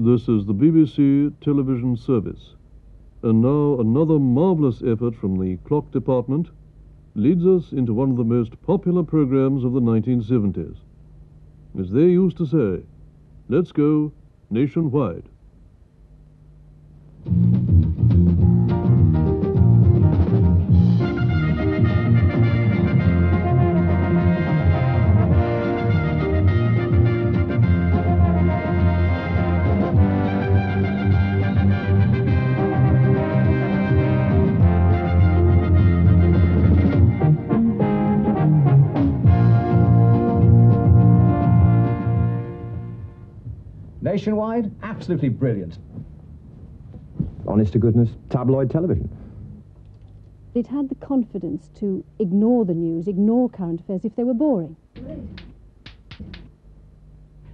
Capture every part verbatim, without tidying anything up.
This is the B B C Television Service. And now another marvellous effort from the clock department leads us into one of the most popular programmes of the nineteen seventies. As they used to say, let's go nationwide. Nationwide, absolutely brilliant. Honest to goodness, tabloid television. It had the confidence to ignore the news, ignore current affairs if they were boring.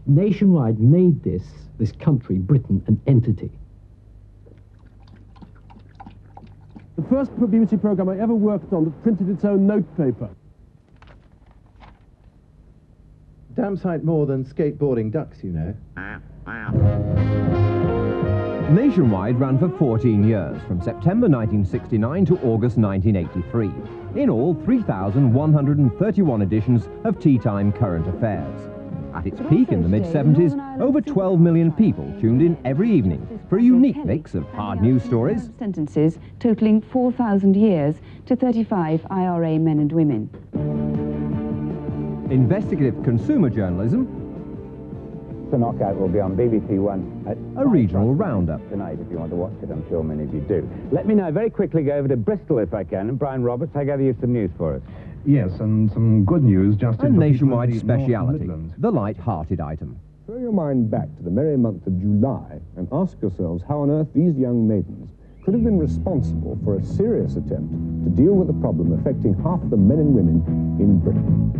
Nationwide made this, this country, Britain, an entity. The first B B C programme I ever worked on that printed its own notepaper. Damn sight more than skateboarding ducks, you know. Nationwide ran for fourteen years, from September nineteen sixty-nine to August nineteen eighty-three. In all, three thousand one hundred thirty-one editions of Tea Time Current Affairs. At its peak in the mid seventies, over twelve million people tuned in every evening for a unique mix of hard news stories, sentences totaling four thousand years to thirty-five I R A men and women, investigative consumer journalism, The Knockout will be on B B C One. A regional roundup tonight. If you want to watch it, I'm sure many of you do. Let me now very quickly go over to Bristol if I can. And Brian Roberts, I gather you have some news for us. Yes, and some good news. Just a nationwide speciality, the light-hearted item. Throw your mind back to the merry month of July and ask yourselves how on earth these young maidens could have been responsible for a serious attempt to deal with a problem affecting half the men and women in Britain.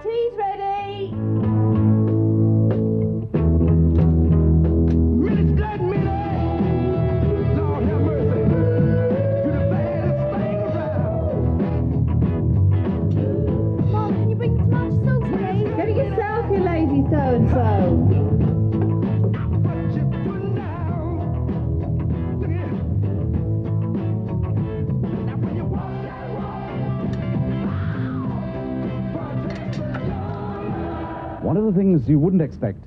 Tea's ready! Minutes dead, minutes! Lord have mercy! You're the baddest thing around! Mom, can you bring some much salt, please? Go to yourself, you lazy so-and-so. One of the things you wouldn't expect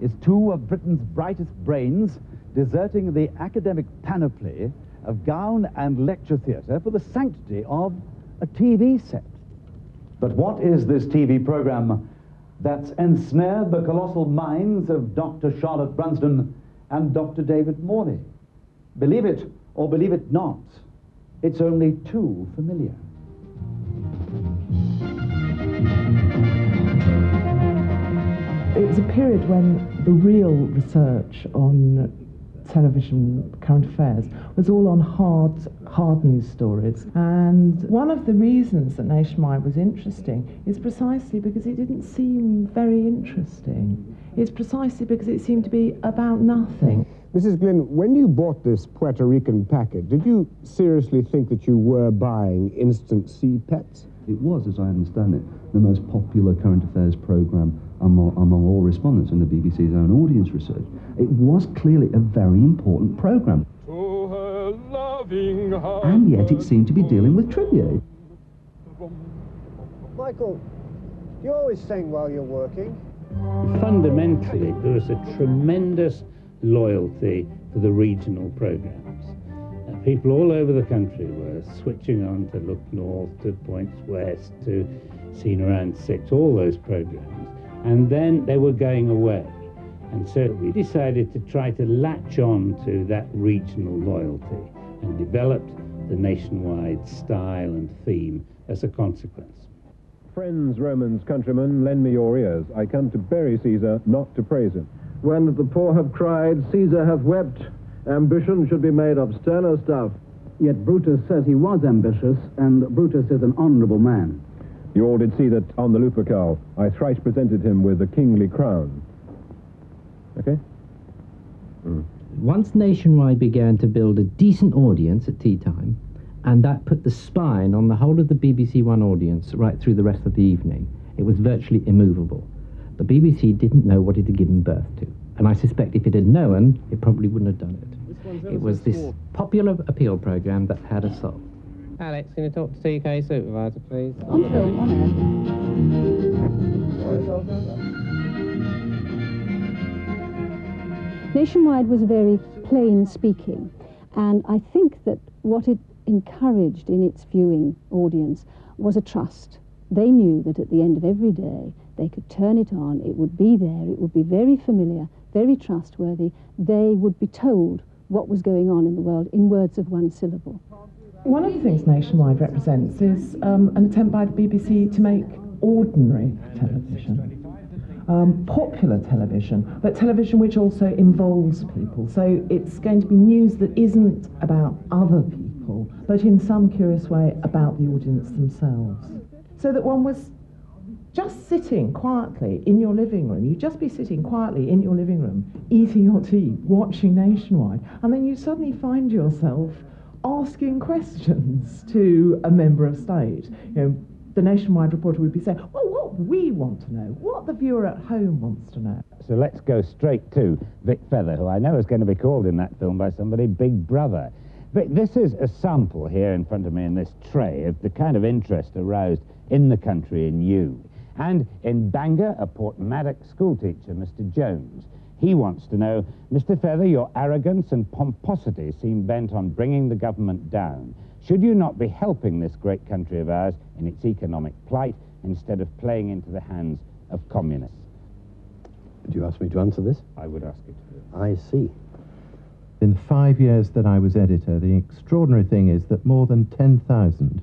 is two of Britain's brightest brains deserting the academic panoply of gown and lecture theatre for the sanctity of a T V set. But what is this T V programme that's ensnared the colossal minds of Doctor Charlotte Brunsden and Doctor David Morley? Believe it or believe it not, it's only too familiar. It was a period when the real research on television current affairs was all on hard, hard news stories. And one of the reasons that Nationwide was interesting is precisely because it didn't seem very interesting. It's precisely because it seemed to be about nothing. Missus Glynn, when you bought this Puerto Rican packet, did you seriously think that you were buying instant sea pets? It was, as I understand it, the most popular current affairs programme among, among all respondents in the B B C's own audience research. It was clearly a very important programme. To her loving heart, and yet it seemed to be dealing with trivia. Michael, you always sing while you're working. Fundamentally, there was a tremendous loyalty for the regional programmes. People all over the country were switching on to Look North, to Points West, to Scene Around Six, all those programmes. And then they were going away. And so we decided to try to latch on to that regional loyalty and developed the Nationwide style and theme as a consequence. Friends, Romans, countrymen, lend me your ears. I come to bury Caesar, not to praise him. When the poor have cried, Caesar hath wept. Ambition should be made of sterner stuff. Yet Brutus says he was ambitious, and Brutus is an honourable man. You all did see that on the Lupercal, I thrice presented him with a kingly crown. Okay? Mm. Once Nationwide began to build a decent audience at tea time, and that put the spine on the whole of the B B C One audience right through the rest of the evening, it was virtually immovable. The B B C didn't know what it had given birth to, and I suspect if it had known, it probably wouldn't have done it. It was this popular appeal programme that had a soul. Alex, can you talk to T K Supervisor, please? I'm sure I want to. Nationwide was very plain speaking, and I think that what it encouraged in its viewing audience was a trust. They knew that at the end of every day, they could turn it on, it would be there, it would be very familiar, very trustworthy. They would be told what was going on in the world in words of one syllable. One of the things Nationwide represents is um, an attempt by the B B C to make ordinary television, um, popular television, but television which also involves people. So it's going to be news that isn't about other people, but in some curious way about the audience themselves. So that one was just sitting quietly in your living room. You'd just be sitting quietly in your living room, eating your tea, watching Nationwide, and then you suddenly find yourself asking questions to a member of state. You know, the Nationwide reporter would be saying, well, what we want to know, what the viewer at home wants to know. So let's go straight to Vic Feather, who I know is going to be called in that film by somebody, Big Brother. Vic, this is a sample here in front of me in this tray of the kind of interest aroused in the country in you. And in Bangor, a Port Maddox schoolteacher, Mister Jones, he wants to know, Mister Feather, your arrogance and pomposity seem bent on bringing the government down. Should you not be helping this great country of ours in its economic plight instead of playing into the hands of communists? Do you ask me to answer this? I would ask you to. I see. In the five years that I was editor, the extraordinary thing is that more than ten thousand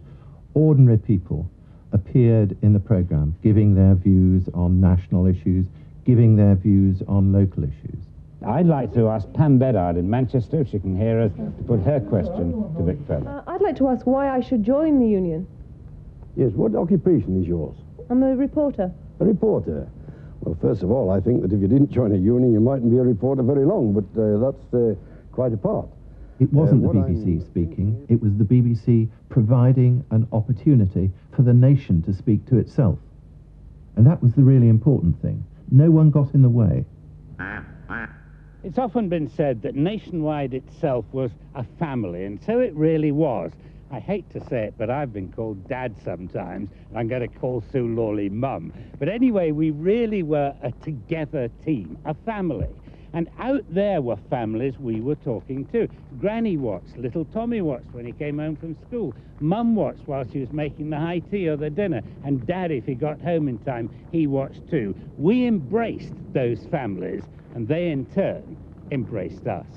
ordinary people appeared in the programme, giving their views on national issues, giving their views on local issues. I'd like to ask Pam Bedard in Manchester, if she can hear us, to put her question to Vic Feather. Uh, I'd like to ask why I should join the union. Yes, what occupation is yours? I'm a reporter. A reporter? Well, first of all, I think that if you didn't join a union, you mightn't be a reporter very long, but uh, that's uh, quite a part. It wasn't uh, the B B C I'm... speaking, it was the B B C providing an opportunity for the nation to speak to itself. And that was the really important thing. No one got in the way. It's often been said that Nationwide itself was a family, and so it really was. I hate to say it, but I've been called Dad sometimes, and I'm going to call Sue Lawley Mum. But anyway, we really were a together team, a family. And out there were families we were talking to. Granny watched, little Tommy watched when he came home from school. Mum watched while she was making the high tea or the dinner. And Dad, if he got home in time, he watched too. We embraced those families, and they in turn embraced us.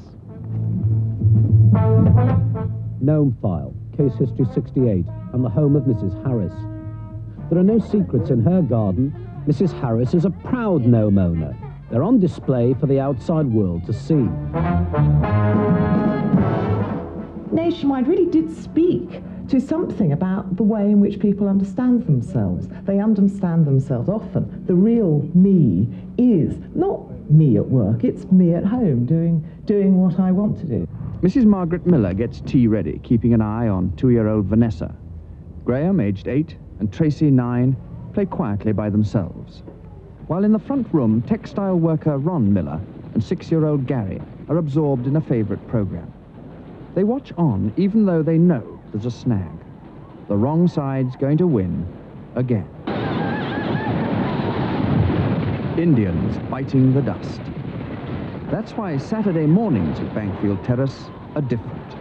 Gnome File, Case History sixty-eight, and the home of Missus Harris. There are no secrets in her garden. Missus Harris is a proud gnome owner. They're on display for the outside world to see. Nationwide really did speak to something about the way in which people understand themselves. They understand themselves often. The real me is not me at work, it's me at home doing, doing what I want to do. Missus Margaret Miller gets tea ready, keeping an eye on two-year-old Vanessa. Graham, aged eight, and Tracy, nine, play quietly by themselves. While in the front room, textile worker Ron Miller and six-year-old Gary are absorbed in a favourite programme. They watch on, even though they know there's a snag. The wrong side's going to win again. Indians biting the dust. That's why Saturday mornings at Bankfield Terrace are different.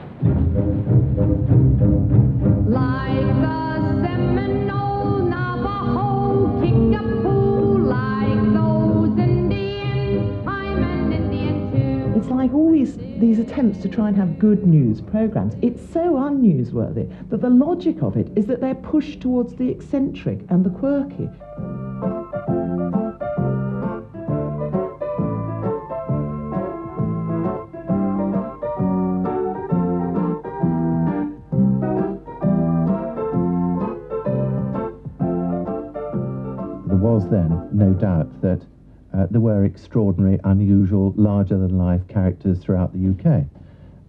Like the Seminole Navajo Kickapoo. Like those Indians, I'm an Indian too. It's like all these, these attempts to try and have good news programmes. It's so unnewsworthy that the logic of it is that they're pushed towards the eccentric and the quirky. Then, no doubt that uh, there were extraordinary, unusual, larger-than-life characters throughout the U K.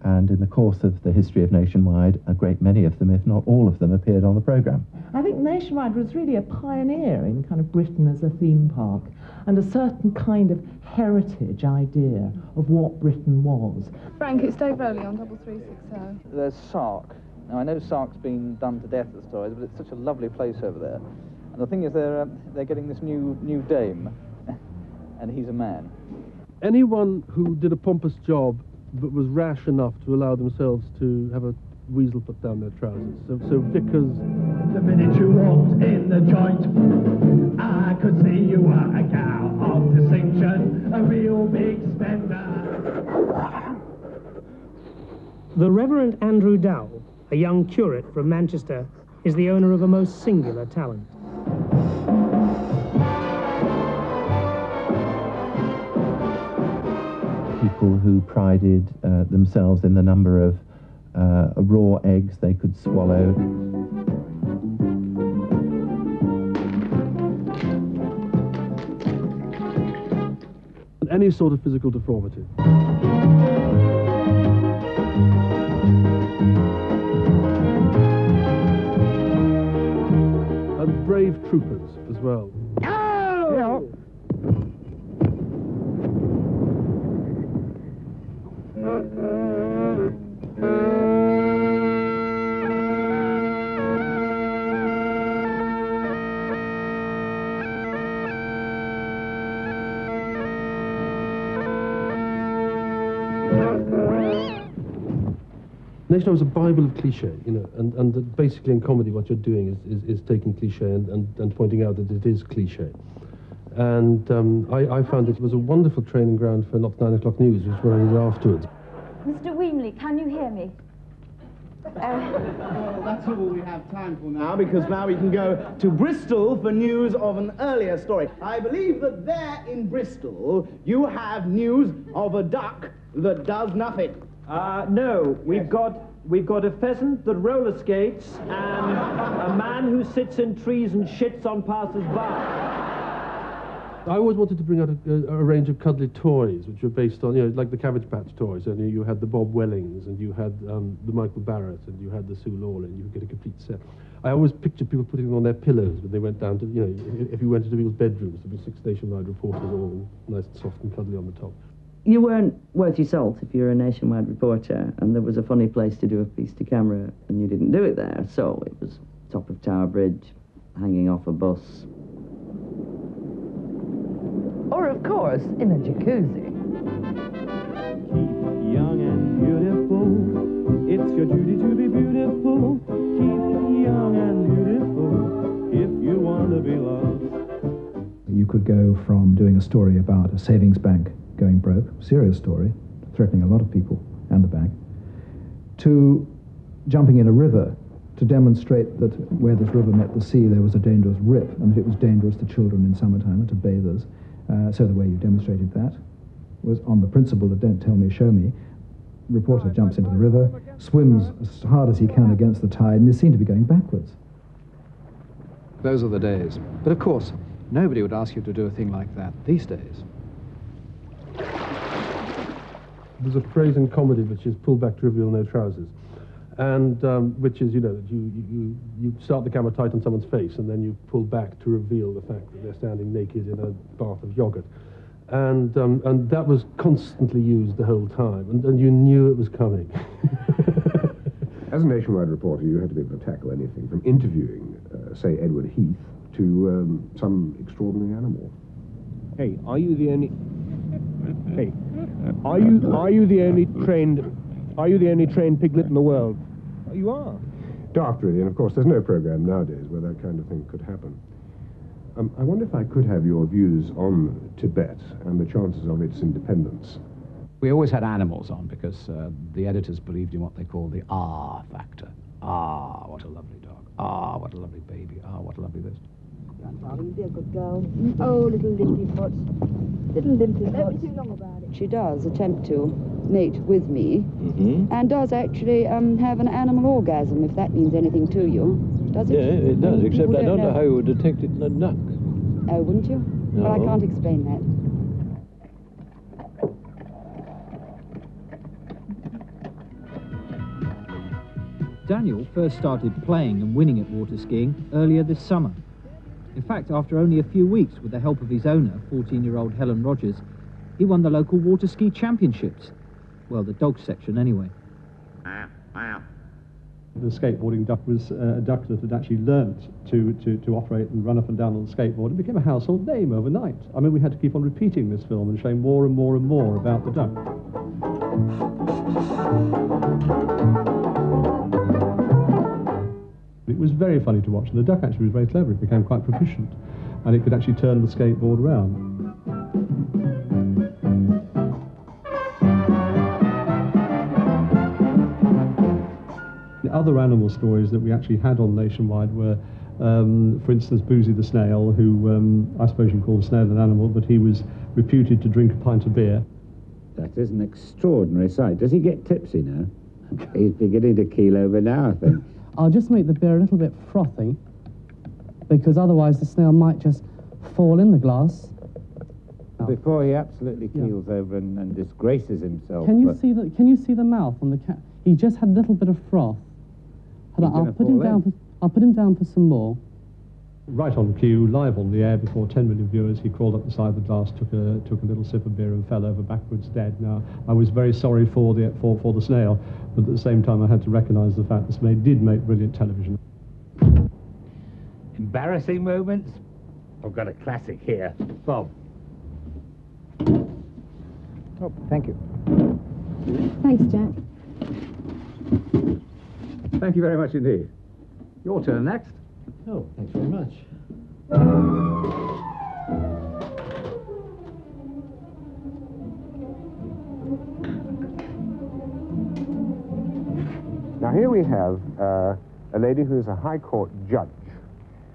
And in the course of the history of Nationwide, a great many of them, if not all of them, appeared on the programme. I think Nationwide was really a pioneer in kind of Britain as a theme park, and a certain kind of heritage idea of what Britain was. Frank, it's Dave Rowley on double three six oh. There's Sark. Now, I know Sark's been done to death, the stories, but it's such a lovely place over there. And the thing is, they're, um, they're getting this new, new dame, and he's a man. Anyone who did a pompous job but was rash enough to allow themselves to have a weasel put down their trousers. So, so Vickers... The minute you walked in the joint, I could see you were a gal of distinction, a real big spender. The Reverend Andrew Dowell, a young curate from Manchester, is the owner of a most singular talent. People who prided uh, themselves in the number of uh, raw eggs they could swallow. Any sort of physical deformity. And brave troopers as well. Oh! Yeah. Nationwide was a bible of cliché, you know, and, and basically in comedy what you're doing is, is, is taking cliché and, and, and pointing out that it is cliché. And um, I, I found it was a wonderful training ground for Not Nine O'Clock News, which is what I did afterwards. Mister Weemley, can you hear me? Uh, well, that's all we have time for now, because now we can go to Bristol for news of an earlier story. I believe that there in Bristol you have news of a duck that does nothing. Uh, no, we've yes. got we've got a pheasant that roller skates and a man who sits in trees and shits on passers-by. I always wanted to bring out a, a, a range of cuddly toys, which were based on, you know, like the Cabbage Patch toys. Only you had the Bob Wellings, and you had um, the Michael Barrett, and you had the Sue Lawley, and you could get a complete set. I always pictured people putting them on their pillows when they went down to, you know, if, if you went into people's bedrooms, there'd be six Nationwide reporters, all nice and soft and cuddly on the top. You weren't worth your salt if you were a Nationwide reporter, and there was a funny place to do a piece to camera, and you didn't do it there, so it was top of Tower Bridge, hanging off a bus. Or, of course, in a jacuzzi. Keep young and beautiful. It's your duty to be beautiful. Keep young and beautiful if you want to be loved. You could go from doing a story about a savings bank going broke, serious story, threatening a lot of people and the bank, to jumping in a river to demonstrate that where this river met the sea, there was a dangerous rip, and that it was dangerous to children in summertime and to bathers. Uh, so the way you demonstrated that was on the principle of don't tell me, show me. Reporter jumps into the river, swims as hard as he can against the tide, and is seen to be going backwards. Those are the days. But of course, nobody would ask you to do a thing like that these days. There's a phrase in comedy which is pull back to reveal no trousers. And um, which is, you know, that you, you, you start the camera tight on someone's face and then you pull back to reveal the fact that they're standing naked in a bath of yogurt. And, um, and that was constantly used the whole time, and, and you knew it was coming. As a Nationwide reporter, you had to be able to tackle anything from interviewing, uh, say, Edward Heath, to um, some extraordinary animal. Hey, are you the only... Hey, are you, are you the only trained... Are you the only trained piglet in the world? You are. Daft, really, and of course there's no programme nowadays where that kind of thing could happen. Um, I wonder if I could have your views on Tibet and the chances of its independence. We always had animals on because uh, the editors believed in what they called the ah factor. Ah, what a lovely dog. Ah, what a lovely baby. Ah, what a lovely this. Grandfather, you'd be a good girl. Oh, little limpy foot. Little limpy foot. Don't be too long about it. She does attempt to mate with me, mm-hmm. and does actually um, have an animal orgasm, if that means anything to you. Does it? Yeah, it does, except I don't know how you would detect it in a duck. Oh, wouldn't you? No. Well, I can't explain that. Daniel first started playing and winning at water skiing earlier this summer. In fact, after only a few weeks with the help of his owner, fourteen-year-old Helen Rogers, he won the local water ski championships. Well, the dog section anyway. The skateboarding duck was uh, a duck that had actually learned to, to, to operate and run up and down on the skateboard. It became a household name overnight. I mean, we had to keep on repeating this film and showing more and more and more about the duck. It was very funny to watch, and the duck actually was very clever. It became quite proficient, and it could actually turn the skateboard round. Other animal stories that we actually had on Nationwide were, um, for instance, Boozy the snail, who um, I suppose you can call the snail an animal, but he was reputed to drink a pint of beer. That is an extraordinary sight. Does he get tipsy now? He's beginning to keel over now, I think. I'll just make the beer a little bit frothy, because otherwise the snail might just fall in the glass. Before he absolutely keels yeah. over and, and disgraces himself. Can you see the Can you see the mouth on the cat? He just had a little bit of froth. I'll put him down for, I'll put him down for some more. Right on cue, live on the air before ten million viewers, he crawled up the side of the glass, took a, took a little sip of beer and fell over backwards dead. Now, I was very sorry for the, for, for the snail, but at the same time I had to recognise the fact this made, did make brilliant television. Embarrassing moments? I've got a classic here. Bob. Oh, thank you. Thanks, Jack. Thank you very much indeed. Your turn next. Oh, thanks very much. Now, here we have uh, a lady who's a High Court judge.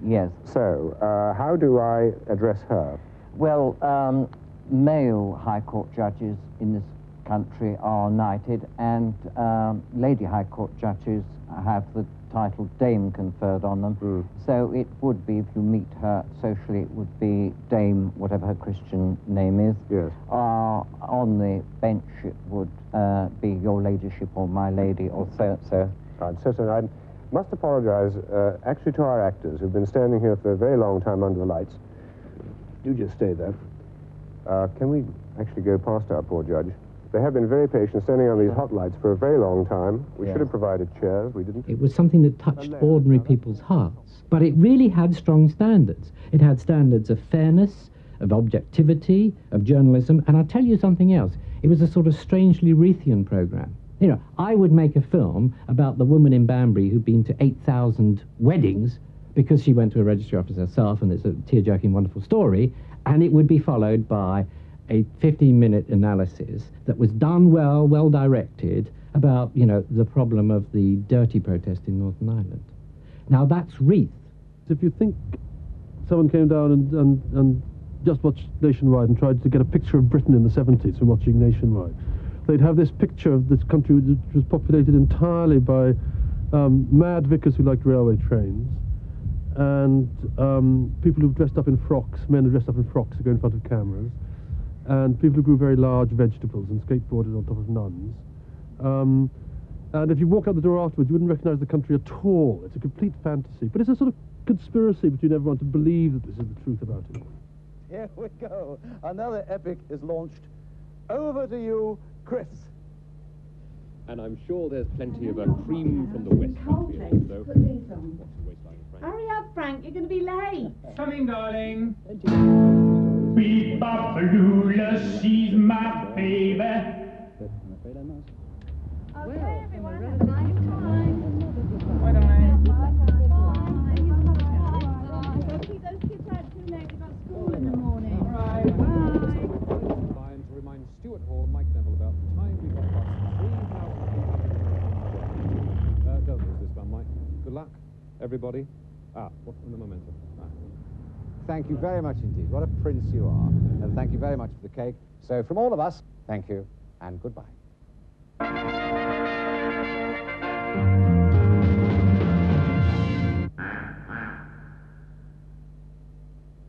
Yes. So, uh, how do I address her? Well, um, male High Court judges in this country are knighted, and um, lady High Court judges have the title Dame conferred on them. Mm. So it would be, if you meet her socially, it would be Dame, whatever her Christian name is. Yes. Uh, on the bench it would uh, be Your Ladyship or My Lady or so-and-so. I'm so sorry. I must apologise uh, actually to our actors who've been standing here for a very long time under the lights. Do just stay there. Uh, can we actually go past our poor judge? They have been very patient, standing on these hot lights for a very long time. We yes. should have provided chairs, we didn't. It was something that touched ordinary people's hearts, but it really had strong standards. It had standards of fairness, of objectivity, of journalism, and I'll tell you something else. It was a sort of strangely Reithian programme. You know, I would make a film about the woman in Banbury who'd been to eight thousand weddings because she went to a registry office herself, and it's a tear-jerking, wonderful story, and it would be followed by a fifteen-minute analysis that was done well, well-directed, about, you know, the problem of the dirty protest in Northern Ireland. Now, that's Reith. If you think someone came down and, and, and just watched Nationwide and tried to get a picture of Britain in the seventies from watching Nationwide, they'd have this picture of this country which was populated entirely by um, mad vicars who liked railway trains, and um, people who dressed up in frocks, men who dressed up in frocks who go in front of cameras, and people who grew very large vegetables and skateboarded on top of nuns. Um, and if you walk out the door afterwards, you wouldn't recognise the country at all. It's a complete fantasy. But it's a sort of conspiracy between everyone to believe that this is the truth about it. Here we go. Another epic is launched. Over to you, Chris. And I'm sure there's plenty of a cream from the West Country. So. Hurry up, Frank. You're going to be late. Coming, darling. Be Papalula, she's my baby. I'm afraid I must. Okay, everyone, have a nice time. Bye, darling. Bye. Bye. Keep those kids out too late. They've got school in the morning. All right. Bye. And to remind Stuart Hall and Mike Neville about the time we got past three thousand. Uh, don't lose this one, Mike. Good luck, everybody. Ah, what's in the momentum? Ah. Thank you very much indeed. What a prince you are. And thank you very much for the cake. So from all of us, thank you and goodbye.